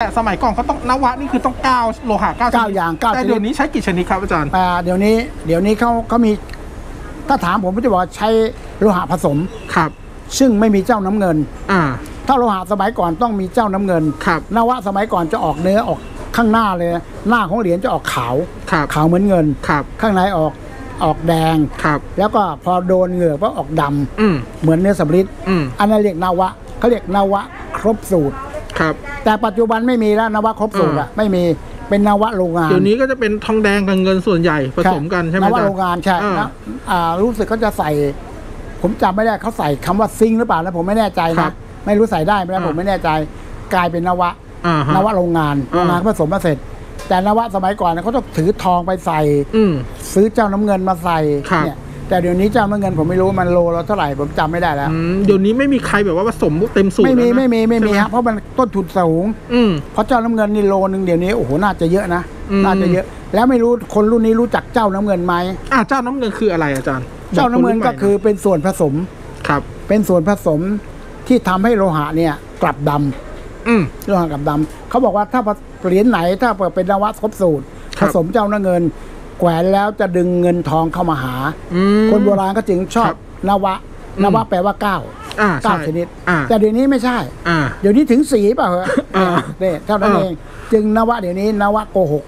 แต่สมัยก่อนเขาต้องนวะนี่คือต้อง9โลหะ9อย่าง9แต่เดี๋ยวนี้ใช้กี่ชนิดครับอาจารย์เดี๋ยวนี้เขามีถ้าถามผมก็จะบอกใช้โลหะผสมครับซึ่งไม่มีเจ้าน้ำเงินถ้าโลหะสมัยก่อนต้องมีเจ้าน้ำเงินครับนวะสมัยก่อนจะออกเนื้อออกข้างหน้าเลยหน้าของเหรียญจะออกขาวขาวเหมือนเงินครับข้างในออกแดงครับแล้วก็พอโดนเหงื่อก็ออกดำเหมือนเนื้อสำริดอันนั้นเรียกนวะเขาเรียกนวะครบสูตรแต่ปัจจุบันไม่มีแล้วนวะครบสูตรอะไม่มีเป็นนวะโรงงานเดี๋ยวนี้ก็จะเป็นทองแดงกับเงินส่วนใหญ่ผสมกันใช่ไหมนวะโรงงานใช่นะรู้สึกเขาจะใส่ผมจำไม่ได้เขาใส่คำว่าซิงหรือเปล่าแล้วผมไม่แน่ใจนะไม่รู้ใส่ได้ไม่ได้ผมไม่แน่ใจกลายเป็นนวะโรงงานผสมมาเสร็จแต่นวะสมัยก่อนเขาต้องถือทองไปใส่ซื้อเจ้าน้ำเงินมาใส่เนี่ยแต่เดี๋ยวนี้เจ้าน้ำเงินผมไม่รู้มันโลละเท่าไหร่ผมจำไม่ได้แล้วเดี๋ยวนี้ไม่มีใครแบบว่าผสมเต็มสูตรไม่มีครับเพราะมันต้นทุนสูงเพราะเจ้าน้ำเงินนี่โลนึงเดี๋ยวนี้โอ้โหน่าจะเยอะนะน่าจะเยอะแล้วไม่รู้คนรุ่นนี้รู้จักเจ้าน้ำเงินไหมเจ้าน้ำเงินคืออะไรอาจารย์เจ้าน้ำเงินก็คือเป็นส่วนผสมครับเป็นส่วนผสมที่ทำให้โลหะเนี่ยกลับดำโลหะกลับดำเขาบอกว่าถ้าเหรียญไหนถ้าเปิดเป็นนวะครบสูตรผสมเจ้าน้ำเงินแขวนแล้วจะดึงเงินทองเข้ามาหาคนโบราณก็จึงชอบนวะแปลว่า9ชนิดแต่เดี๋ยวนี้ไม่ใช่เดี๋ยวนี้ถึง4ป่ะเหรอเนี่ยเท่านั้นเองจึงนวะเดี๋ยวนี้นวะโกหก